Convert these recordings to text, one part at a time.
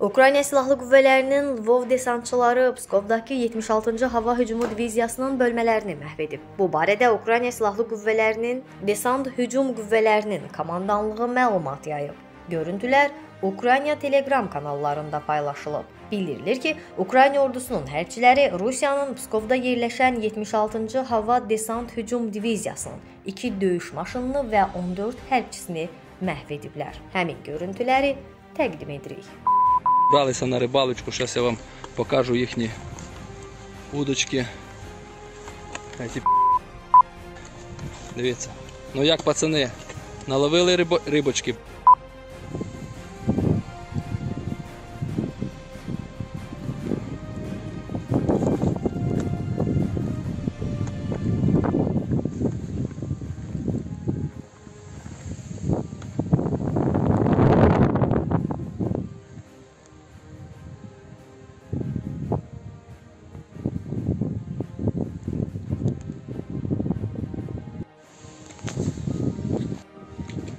Ukrayna Silahlı Qüvvələrinin Lvov desantçıları Pskovdakı 76-cı Hava Hücumu Diviziyasının bölmələrini məhv edib. Bu barədə Ukrayna Silahlı Qüvvələrinin Desant Hücum Qüvvələrinin komandanlığı məlumat yayıb. Görüntülər Ukrayna Telegram kanallarında paylaşılıb. Bildirilir ki, Ukrayna ordusunun hərbiçiləri Rusiyanın Pskovda yerləşən 76-cı Hava Desant Hücum Diviziyasının 2 döyüş maşınını və 14 hərbiçisini məhv ediblər. Həmin görüntüləri təqdim edirik. Бралися на рыбалочку, сейчас я вам покажу их удочки. Эти... Дивіться. Ну як, пацани, наловили рибочки.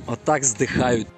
Вот так вздыхают.